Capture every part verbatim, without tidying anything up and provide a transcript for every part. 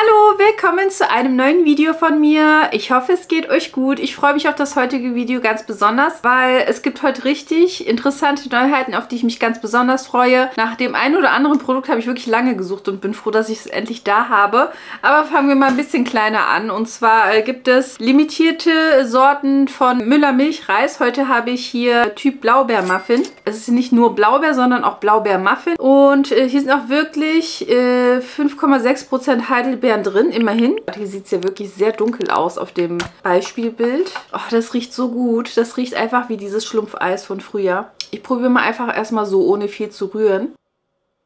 Hallo, willkommen zu einem neuen Video von mir. Ich hoffe, es geht euch gut. Ich freue mich auf das heutige Video ganz besonders, weil es gibt heute richtig interessante Neuheiten, auf die ich mich ganz besonders freue. Nach dem einen oder anderen Produkt habe ich wirklich lange gesucht und bin froh, dass ich es endlich da habe. Aber fangen wir mal ein bisschen kleiner an. Und zwar gibt es limitierte Sorten von Müller Milchreis. Heute habe ich hier Typ Blaubeermuffin. Es ist nicht nur Blaubeer, sondern auch Blaubeermuffin. Und hier sind auch wirklich fünf Komma sechs Prozent Heidelbeeren drin, immerhin. Hier sieht es ja wirklich sehr dunkel aus auf dem Beispielbild. Oh, das riecht so gut. Das riecht einfach wie dieses Schlumpfeis von früher. Ich probiere mal einfach erstmal so, ohne viel zu rühren.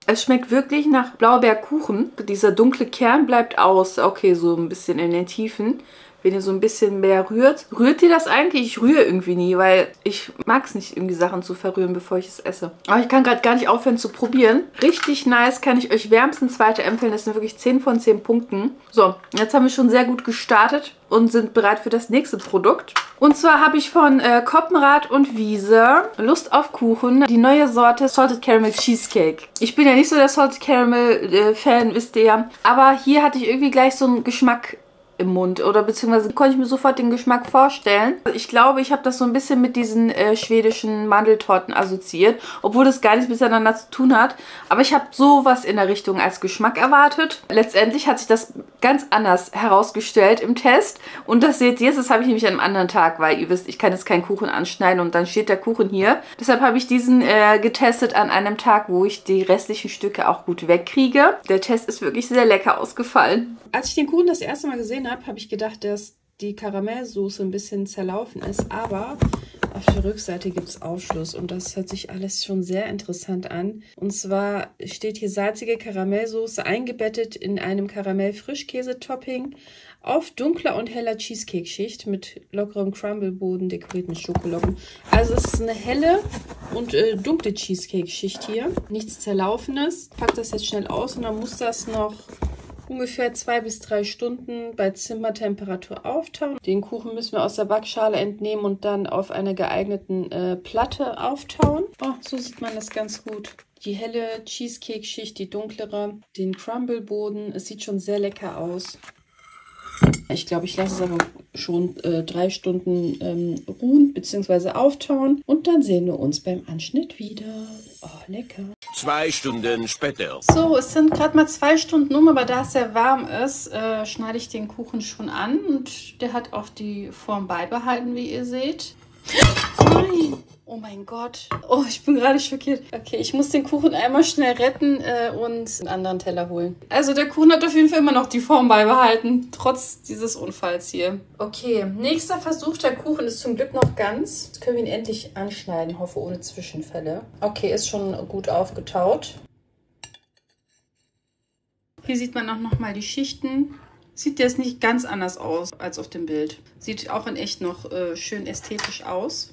Es schmeckt wirklich nach Blaubeerkuchen. Dieser dunkle Kern bleibt aus. Okay, so ein bisschen in den Tiefen. Wenn ihr so ein bisschen mehr rührt. Rührt ihr das eigentlich? Ich rühre irgendwie nie, weil ich mag es nicht, irgendwie Sachen zu verrühren, bevor ich es esse. Aber ich kann gerade gar nicht aufhören zu probieren. Richtig nice, kann ich euch wärmstens weiterempfehlen. Das sind wirklich zehn von zehn Punkten. So, jetzt haben wir schon sehr gut gestartet und sind bereit für das nächste Produkt. Und zwar habe ich von äh, Coppenrath und Wiese Lust auf Kuchen, die neue Sorte Salted Caramel Cheesecake. Ich bin ja nicht so der Salted Caramel äh, Fan, wisst ihr ja. Aber hier hatte ich irgendwie gleich so einen Geschmack im Mund, oder beziehungsweise konnte ich mir sofort den Geschmack vorstellen. Ich glaube, ich habe das so ein bisschen mit diesen äh, schwedischen Mandeltorten assoziiert, obwohl das gar nichts miteinander zu tun hat. Aber ich habe sowas in der Richtung als Geschmack erwartet. Letztendlich hat sich das ganz anders herausgestellt im Test. Und das seht ihr jetzt, das habe ich nämlich an einem anderen Tag, weil ihr wisst, ich kann jetzt keinen Kuchen anschneiden und dann steht der Kuchen hier. Deshalb habe ich diesen äh, getestet an einem Tag, wo ich die restlichen Stücke auch gut wegkriege. Der Test ist wirklich sehr lecker ausgefallen. Als ich den Kuchen das erste Mal gesehen habe, habe, habe ich gedacht, dass die Karamellsoße ein bisschen zerlaufen ist, aber auf der Rückseite gibt es Aufschluss und das hört sich alles schon sehr interessant an. Und zwar steht hier salzige Karamellsoße eingebettet in einem Karamell-Frischkäse-Topping auf dunkler und heller Cheesecake-Schicht mit lockerem Crumble-Boden dekoriert mit Schokolocken. Also es ist eine helle und äh, dunkle Cheesecake-Schicht hier, nichts Zerlaufenes. Ich packe das jetzt schnell aus und dann muss das noch ungefähr zwei bis drei Stunden bei Zimmertemperatur auftauen. Den Kuchen müssen wir aus der Backschale entnehmen und dann auf einer geeigneten äh, Platte auftauen. Oh, so sieht man das ganz gut. Die helle Cheesecake-Schicht, die dunklere, den Crumble-Boden. Es sieht schon sehr lecker aus. Ich glaube, ich lasse es aber schon äh, drei Stunden ähm, ruhen bzw. auftauen. Und dann sehen wir uns beim Anschnitt wieder. Oh, lecker. Zwei Stunden später. So, es sind gerade mal zwei Stunden um, aber da es sehr warm ist, äh, schneide ich den Kuchen schon an. Und der hat auch die Form beibehalten, wie ihr seht. Nein! Oh mein Gott. Oh, ich bin gerade schockiert. Okay, ich muss den Kuchen einmal schnell retten äh, und einen anderen Teller holen. Also der Kuchen hat auf jeden Fall immer noch die Form beibehalten, trotz dieses Unfalls hier. Okay, nächster Versuch. Der Kuchen ist zum Glück noch ganz. Jetzt können wir ihn endlich anschneiden, hoffe ohne Zwischenfälle. Okay, ist schon gut aufgetaut. Hier sieht man auch nochmal die Schichten. Sieht jetzt nicht ganz anders aus als auf dem Bild. Sieht auch in echt noch äh, schön ästhetisch aus.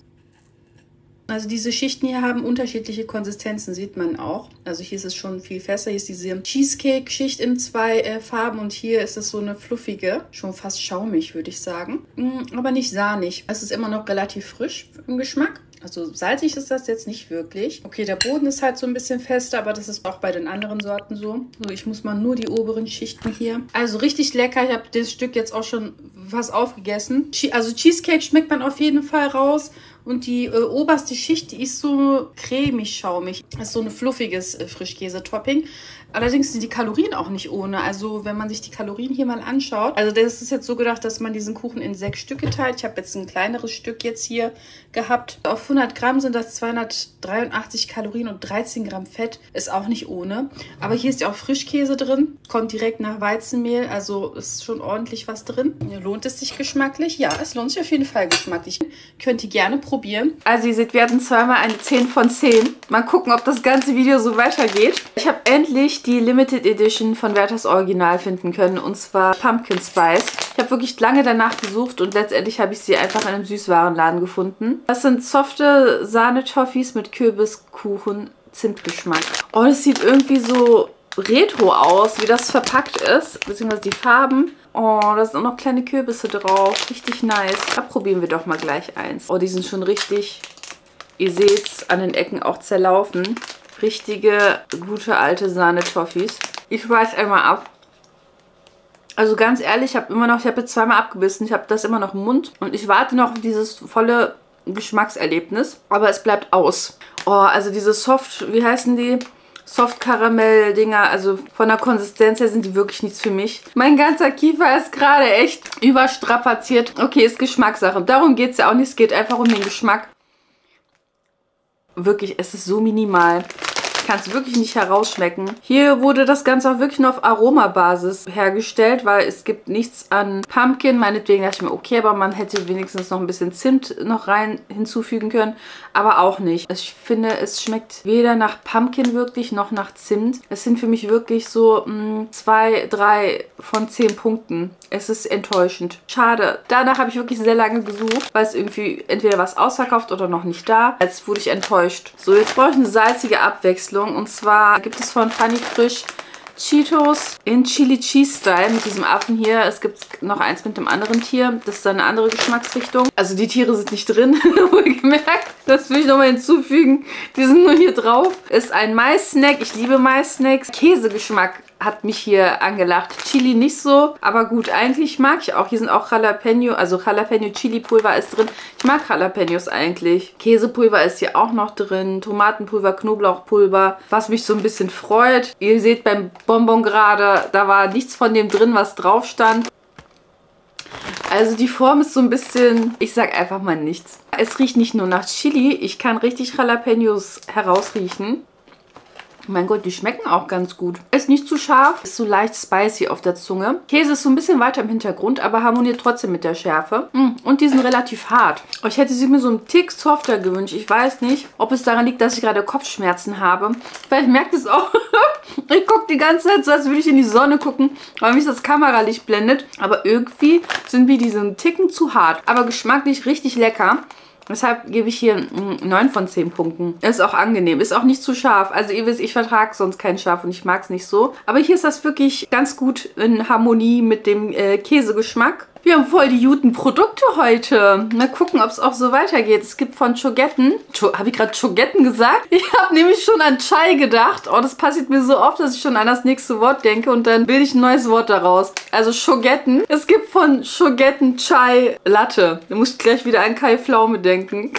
Also diese Schichten hier haben unterschiedliche Konsistenzen, sieht man auch. Also hier ist es schon viel fester. Hier ist diese Cheesecake-Schicht in zwei äh, Farben und hier ist es so eine fluffige, schon fast schaumig, würde ich sagen. Mm, aber nicht sahnig. Es ist immer noch relativ frisch im Geschmack. Also salzig ist das jetzt nicht wirklich. Okay, der Boden ist halt so ein bisschen fester, aber das ist auch bei den anderen Sorten so. So, ich muss mal nur die oberen Schichten hier. Also richtig lecker. Ich habe das Stück jetzt auch schon fast aufgegessen. Also Cheesecake schmeckt man auf jeden Fall raus. Und die äh, oberste Schicht, die ist so cremig-schaumig. Das ist so ein fluffiges äh, Frischkäse-Topping. Allerdings sind die Kalorien auch nicht ohne. Also wenn man sich die Kalorien hier mal anschaut. Also das ist jetzt so gedacht, dass man diesen Kuchen in sechs Stücke teilt. Ich habe jetzt ein kleineres Stück jetzt hier gehabt. Auf hundert Gramm sind das zweihundertdreiundachtzig Kalorien und dreizehn Gramm Fett. Ist auch nicht ohne. Aber hier ist ja auch Frischkäse drin. Kommt direkt nach Weizenmehl. Also ist schon ordentlich was drin. Lohnt es sich geschmacklich? Ja, es lohnt sich auf jeden Fall geschmacklich. Könnt ihr gerne probieren. Probieren. Also ihr seht, wir hatten zweimal eine zehn von zehn. Mal gucken, ob das ganze Video so weitergeht. Ich habe endlich die Limited Edition von Werthers Original finden können, und zwar Pumpkin Spice. Ich habe wirklich lange danach gesucht und letztendlich habe ich sie einfach in einem Süßwarenladen gefunden. Das sind softe Sahne-Toffees mit Kürbiskuchen-Zimtgeschmack. Oh, das sieht irgendwie so retro aus, wie das verpackt ist, beziehungsweise die Farben. Oh, da sind auch noch kleine Kürbisse drauf. Richtig nice. Da probieren wir doch mal gleich eins. Oh, die sind schon richtig, ihr seht's, an den Ecken auch zerlaufen. Richtige, gute alte Sahne-Toffees. Ich reiß einmal ab. Also ganz ehrlich, ich habe immer noch, ich habe jetzt zweimal abgebissen, ich habe das immer noch im Mund und ich warte noch auf dieses volle Geschmackserlebnis, aber es bleibt aus. Oh, also diese Soft, wie heißen die? Soft-Karamell-Dinger, also von der Konsistenz her sind die wirklich nichts für mich. Mein ganzer Kiefer ist gerade echt überstrapaziert. Okay, ist Geschmackssache. Darum geht es ja auch nicht, es geht einfach um den Geschmack. Wirklich, es ist so minimal. Ich kann es wirklich nicht herausschmecken. Hier wurde das Ganze auch wirklich nur auf Aromabasis hergestellt, weil es gibt nichts an Pumpkin. Meinetwegen dachte ich mir, okay, aber man hätte wenigstens noch ein bisschen Zimt noch rein hinzufügen können. Aber auch nicht. Ich finde, es schmeckt weder nach Pumpkin wirklich, noch nach Zimt. Es sind für mich wirklich so zwei, drei von zehn Punkten. Es ist enttäuschend. Schade. Danach habe ich wirklich sehr lange gesucht, weil es irgendwie entweder was ausverkauft oder noch nicht da. Jetzt wurde ich enttäuscht. So, jetzt brauche ich eine salzige Abwechslung. Und zwar gibt es von Funny Frisch Cheetos in Chili Cheese Style mit diesem Affen hier. Es gibt noch eins mit dem anderen Tier. Das ist dann eine andere Geschmacksrichtung. Also die Tiere sind nicht drin, wohlgemerkt. Das will ich nochmal hinzufügen. Die sind nur hier drauf. Ist ein Mais-Snack. Ich liebe Mais-Snacks. Käsegeschmack hat mich hier angelacht. Chili nicht so, aber gut, eigentlich mag ich auch. Hier sind auch Jalapeno, also Jalapeno-Chili-Pulver ist drin. Ich mag Jalapenos eigentlich. Käsepulver ist hier auch noch drin. Tomatenpulver, Knoblauchpulver, was mich so ein bisschen freut. Ihr seht beim Bonbon gerade, da war nichts von dem drin, was drauf stand. Also die Form ist so ein bisschen, ich sag einfach mal nichts. Es riecht nicht nur nach Chili, ich kann richtig Jalapenos herausriechen. Mein Gott, die schmecken auch ganz gut. Ist nicht zu scharf, ist so leicht spicy auf der Zunge. Käse ist so ein bisschen weiter im Hintergrund, aber harmoniert trotzdem mit der Schärfe. Und die sind relativ hart. Ich hätte sie mir so einen Tick softer gewünscht. Ich weiß nicht, ob es daran liegt, dass ich gerade Kopfschmerzen habe. Vielleicht merkt es auch. Ich gucke die ganze Zeit so, als würde ich in die Sonne gucken, weil mich das Kameralicht blendet. Aber irgendwie sind mir diese einen Ticken zu hart. Aber geschmacklich richtig lecker. Deshalb gebe ich hier neun von zehn Punkten. Ist auch angenehm, ist auch nicht zu scharf. Also ihr wisst, ich vertrage sonst keinen Scharf und ich mag es nicht so. Aber hier ist das wirklich ganz gut in Harmonie mit dem äh, Käsegeschmack. Wir haben voll die guten Produkte heute. Mal gucken, ob es auch so weitergeht. Es gibt von Schogetten. Habe ich gerade Schogetten gesagt? Ich habe nämlich schon an Chai gedacht. Oh, das passiert mir so oft, dass ich schon an das nächste Wort denke und dann bilde ich ein neues Wort daraus. Also Schogetten. Es gibt von Schogetten Chai Latte. Da muss ich gleich wieder an Kai Pflaume denken.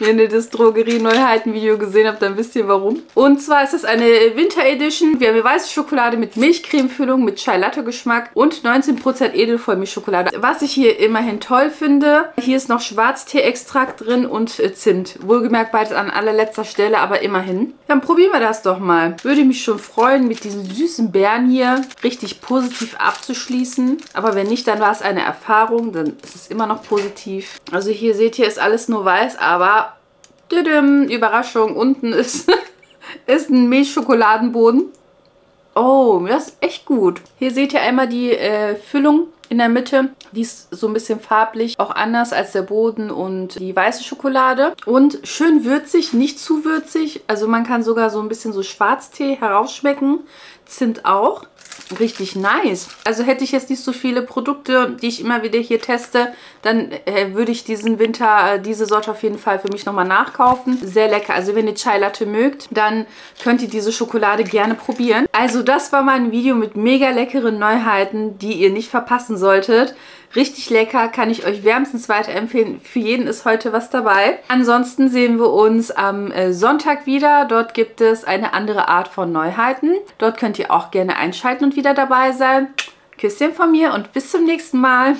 Wenn ihr das Drogerie-Neuheiten-Video gesehen habt, dann wisst ihr warum. Und zwar ist das eine Winter Edition. Wir haben hier weiße Schokolade mit Milchcreme-Füllung, mit Chai-Latte-Geschmack und neunzehn Prozent Edelvollmilchschokolade. Was ich hier immerhin toll finde, hier ist noch Schwarztee-Extrakt drin und Zimt. Wohlgemerkt beides an allerletzter Stelle, aber immerhin. Dann probieren wir das doch mal. Würde mich schon freuen, mit diesen süßen Beeren hier richtig positiv abzuschließen. Aber wenn nicht, dann war es eine Erfahrung, dann ist es immer noch positiv. Also hier seht ihr, ist alles nur weiß. Aber, düdüm, Überraschung, unten ist, ist ein Milchschokoladenboden. Oh, das ist echt gut. Hier seht ihr einmal die äh, Füllung in der Mitte. Die ist so ein bisschen farblich, auch anders als der Boden und die weiße Schokolade. Und schön würzig, nicht zu würzig. Also man kann sogar so ein bisschen so Schwarztee herausschmecken. Zimt auch. Richtig nice. Also hätte ich jetzt nicht so viele Produkte, die ich immer wieder hier teste, dann äh, würde ich diesen Winter äh, diese Sorte auf jeden Fall für mich nochmal nachkaufen. Sehr lecker. Also wenn ihr Chai Latte mögt, dann könnt ihr diese Schokolade gerne probieren. Also das war mein Video mit mega leckeren Neuheiten, die ihr nicht verpassen solltet. Richtig lecker, kann ich euch wärmstens weiterempfehlen. Für jeden ist heute was dabei. Ansonsten sehen wir uns am Sonntag wieder. Dort gibt es eine andere Art von Neuheiten. Dort könnt ihr auch gerne einschalten und wieder dabei sein. Küsschen von mir und bis zum nächsten Mal.